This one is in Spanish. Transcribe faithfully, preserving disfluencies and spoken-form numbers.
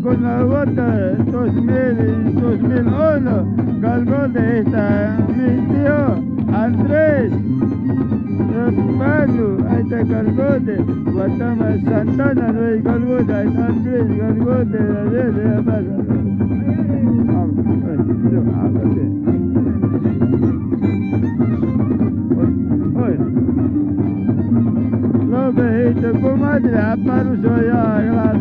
con la bota dos mil y dos mil uno, colgó de esta mi tío Andrés Manu, ahí está Golgote, Guatama Santana, no es Golgote, ahí está Andrés Golgote, la de la paz. Lo que hizo comadre, apareció ya,